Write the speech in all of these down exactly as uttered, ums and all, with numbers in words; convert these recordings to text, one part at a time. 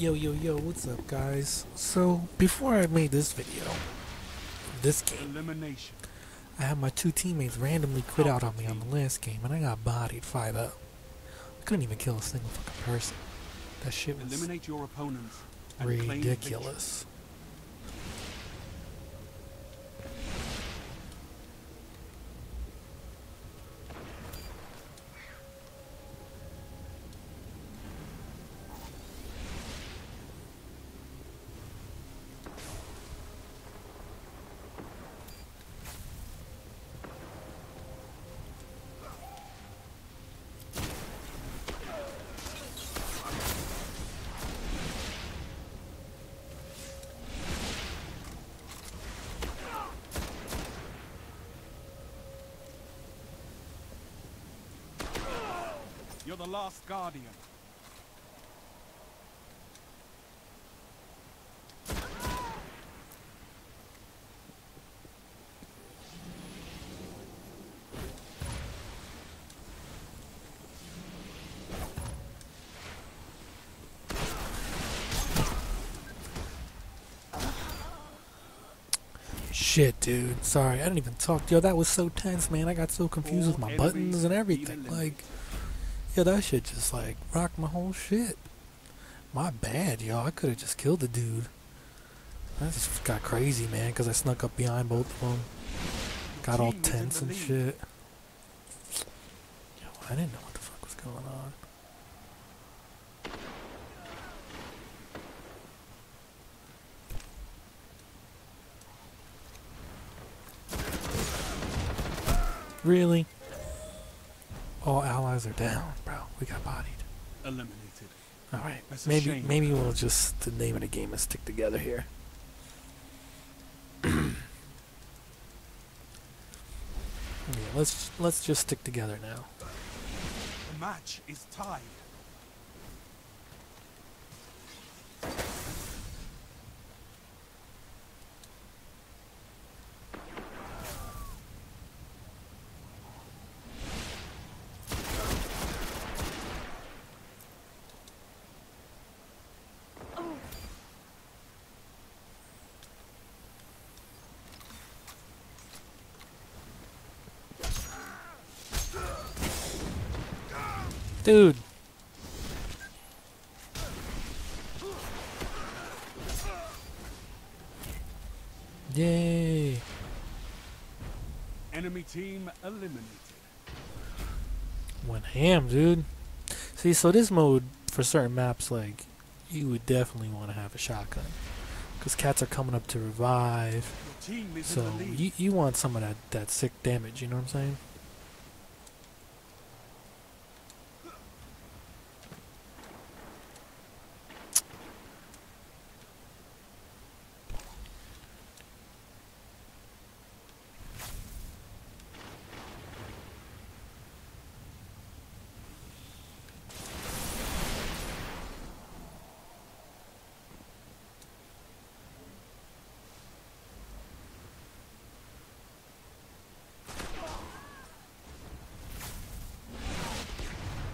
Yo yo yo, what's up guys? So before I made this video, this game, elimination, I had my two teammates randomly quit out on me on the last game and I got bodied five up. I couldn't even kill a single fucking person. That shit was eliminate your opponents and ridiculous. You're the last guardian. Shit, dude. Sorry, I didn't even talk. Yo, that was so tense, man. I got so confused with my buttons and everything. Like... Yo, that shit just like rocked my whole shit. My bad, yo. I could have just killed the dude. I just got crazy, man, because I snuck up behind both of them. Got all tense and shit. Yo, I didn't know what the fuck was going on. Really? All allies are down, bro. We got bodied. Eliminated. All right. That's maybe maybe we'll just the name of the game and stick together here. Yeah, let's let's just stick together now. The match is tied. Dude. Yay. Enemy team eliminated. Went ham, dude. See, so this mode for certain maps, like, you would definitely want to have a shotgun. Because cats are coming up to revive. So you, you want some of that, that sick damage, you know what I'm saying?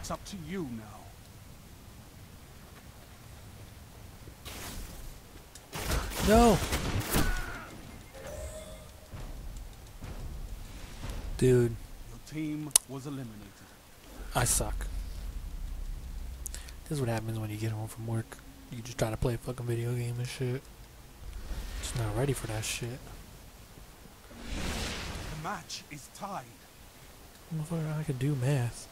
It's up to you now. No. Dude. Your team was eliminated. I suck. This is what happens when you get home from work. You just try to play a fucking video game and shit. Just not ready for that shit. The match is tied. Motherfucker, I can do math.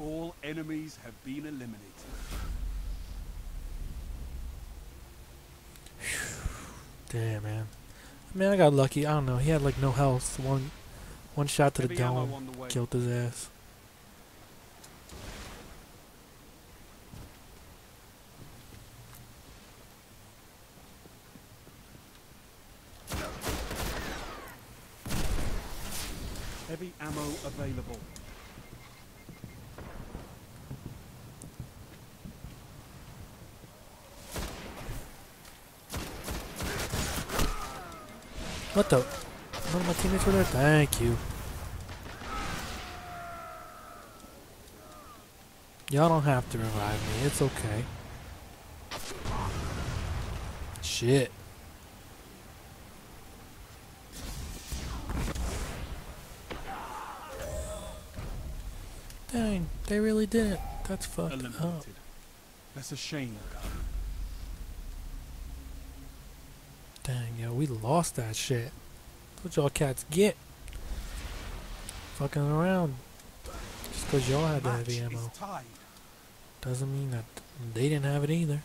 All enemies have been eliminated. Damn, man. Man, I got lucky. I don't know. He had like no health. One, one shot to the dome killed his ass. Heavy ammo available. What the? One of my teammates were there? Thank you. Y'all don't have to revive me. It's okay. Shit. Dang, they really didn't. That's fucked Eliminated. up. That's a shame. Dang, yo, we lost that shit. What y'all cats get? Fucking around. Just because y'all had the heavy ammo doesn't mean that they didn't have it either.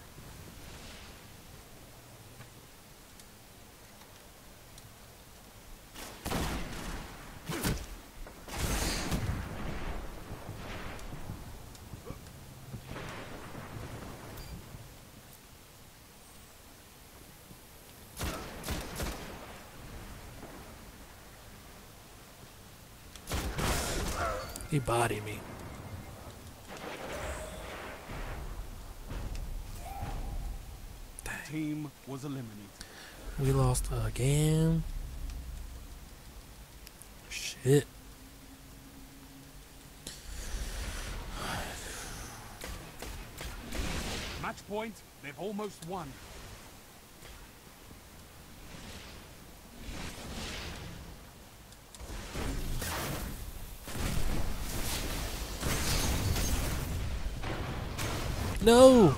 He bodied me. Dang. Team was eliminated. We lost again. Shit. Match point. They've almost won. No!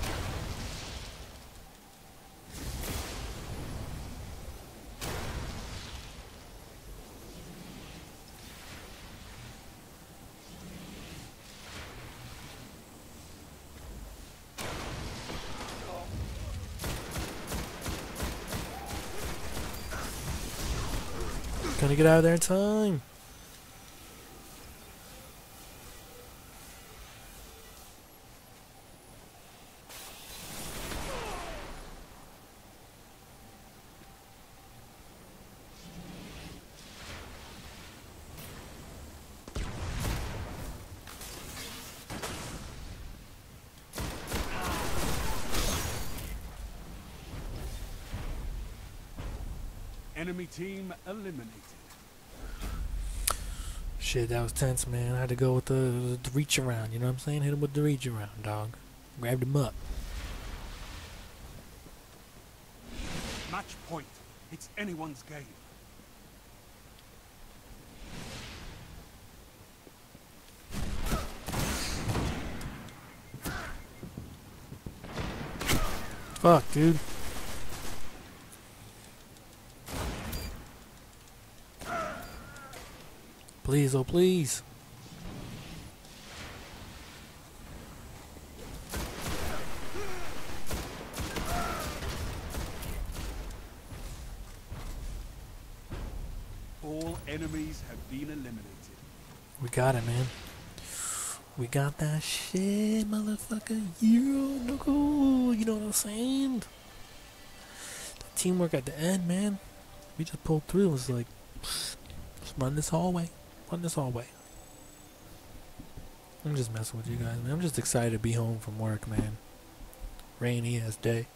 Gotta get out of there in time. Enemy team eliminated. Shit, that was tense, man. I had to go with the, the reach around, you know what I'm saying? Hit him with the reach around, dog. Grabbed him up. Match point. It's anyone's game. Fuck, dude. Please, oh please. All enemies have been eliminated. We got it, man. We got that shit, motherfucker. You know, cool. You know what I'm saying? The teamwork at the end, man. We just pulled through. It was like, just run this hallway. On this hallway. I'm just messing with you guys, man. I'm just excited to be home from work, man. Rainy ass day,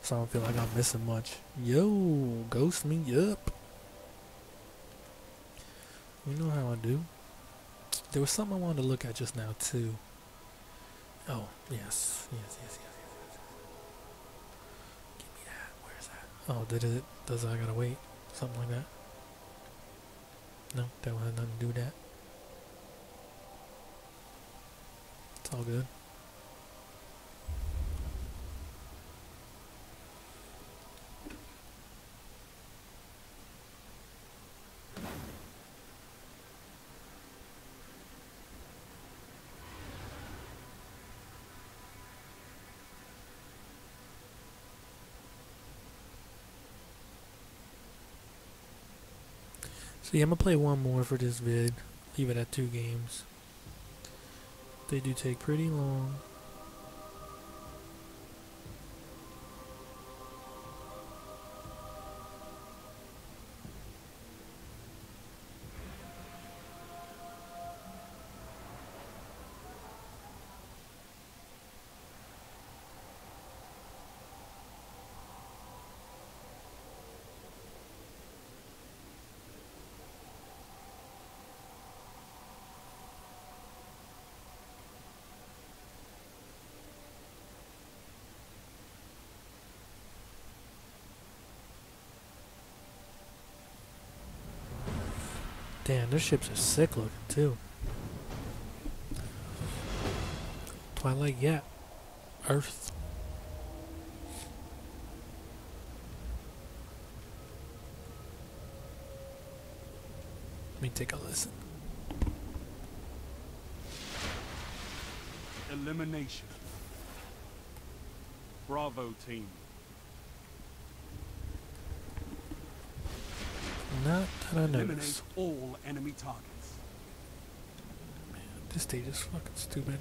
so I don't feel like I'm missing much. Yo, ghost me up. You know how I do. There was something I wanted to look at just now too. Oh yes, yes, yes, yes, yes. Give me that. Where's that? Oh, did it? Does I gotta wait? Something like that. No, that one had nothing to do with that. It's all good. So yeah, I'm going to play one more for this vid, leave it at two games. They do take pretty long. Damn, their ships are sick looking too. Twilight, yeah. Earth. Let me take a listen. Elimination. Bravo team. Not that I noticed. Eliminate all enemy targets. Man, this stage is fucking stupid.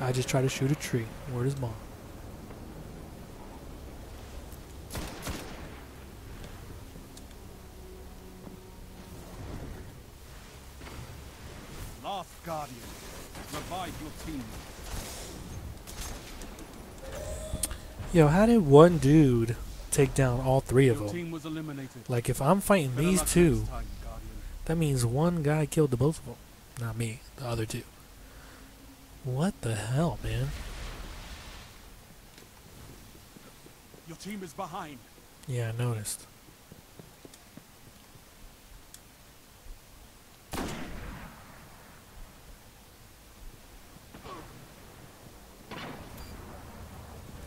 I just try to shoot a tree. Word is bond. Last Guardian. Revive your team. Yo, how did one dude take down all three of them? Like, if I'm fighting these two, that means one guy killed the both of them. Not me, the other two. What the hell, man? Your team is behind. Yeah, I noticed.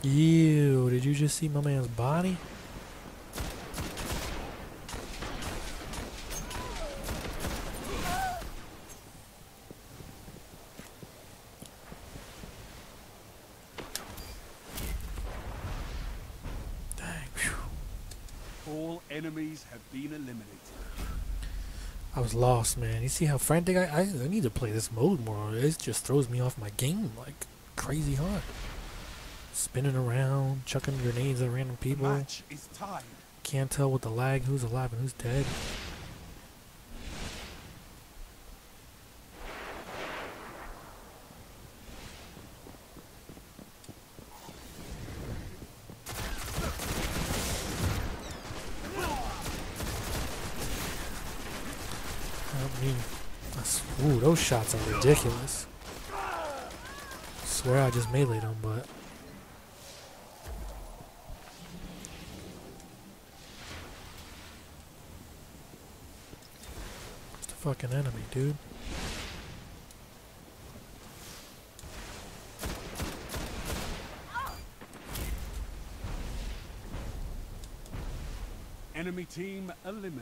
Ew, did you just see my man's body? Been eliminated. I was lost, man. You see how frantic I, I I need to play this mode more. It just throws me off my game like crazy hard. Spinning around, chucking grenades at random people. The match is tied. Can't tell with the lag who's alive and who's dead. Ooh, those shots are ridiculous. Swear I just meleeed them, but it's the fucking enemy, dude. Enemy team eliminated.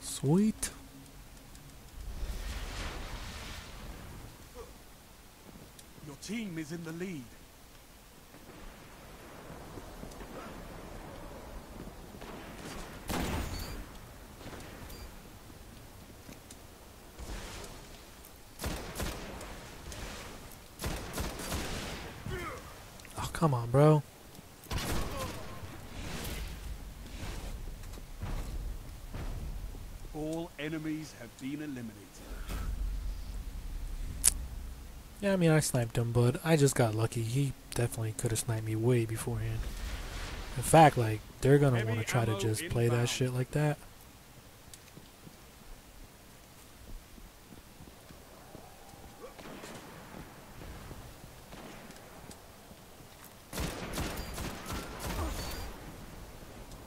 Sweet. Your team is in the lead. Oh, come on, bro. Enemies have been eliminated. Yeah, I mean, I sniped him, but I just got lucky. He definitely could have sniped me way beforehand. In fact, like, they're gonna want to try to just play that shit like that.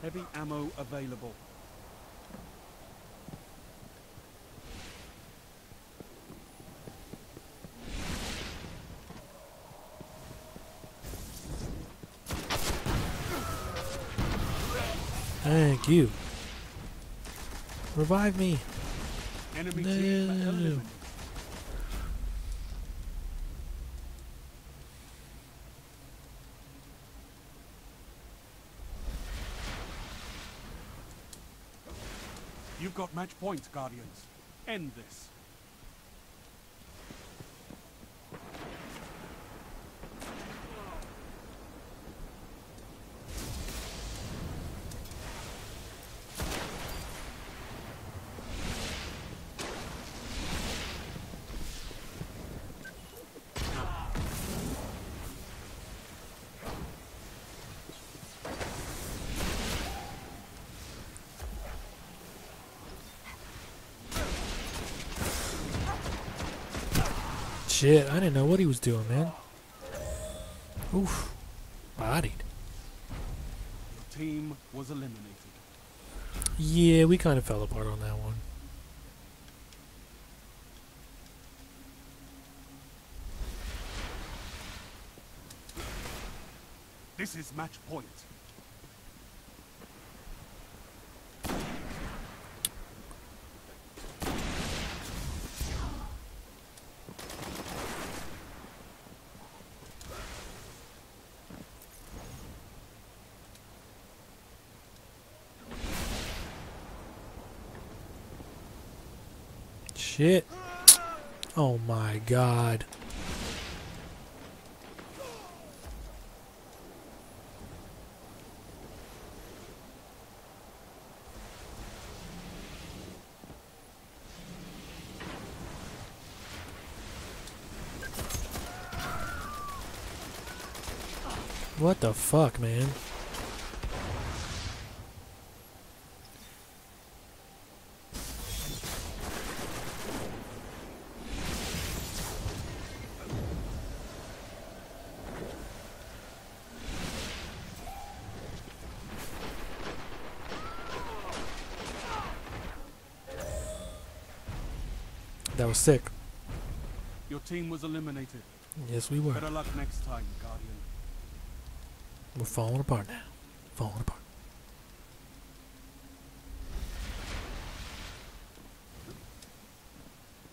Heavy ammo available. Thank you. Revive me. Enemy no. Team you've got match points, Guardians. End this. Shit, I didn't know what he was doing, man. Oof. Bodied. The team was eliminated. Yeah, we kind of fell apart on that one. This is match point. Shit. Oh my God. What the fuck, man? That was sick. Your team was eliminated. Yes, we were. Better luck next time, Guardian. We're falling apart now. Falling apart.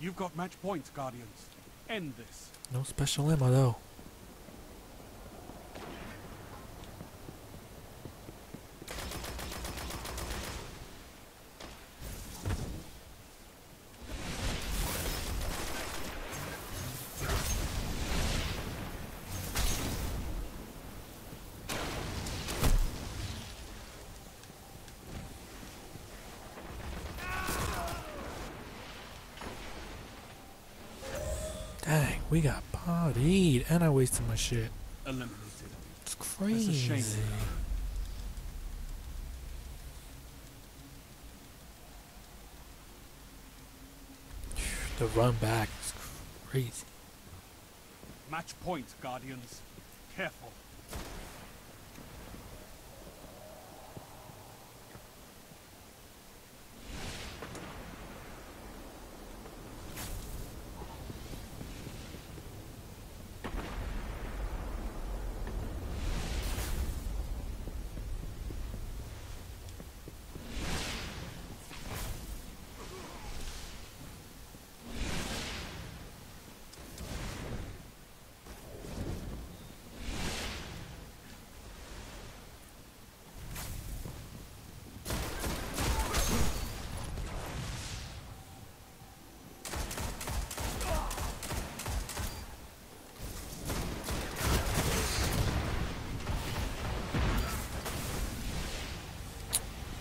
You've got match points, Guardians. End this. No special ammo, though. Dang, we got bodied, and I wasted my shit. Eliminated. It's crazy. That's a shame. The run back is crazy. Match point, Guardians. Careful.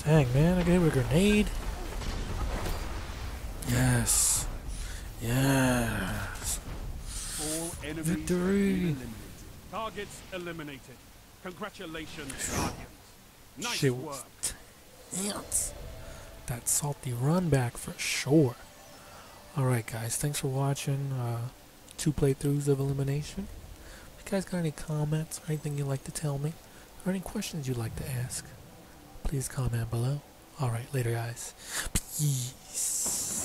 Dang, man, I gave a grenade. Yes. Yes. All enemies victory. Targets eliminated. Congratulations, Guardians. Nice Shit. work. Yes. That salty run back for sure. Alright, guys, thanks for watching. Uh, two playthroughs of elimination. If you guys got any comments or anything you'd like to tell me, or any questions you'd like to ask, please comment below. Alright, later guys. Peace.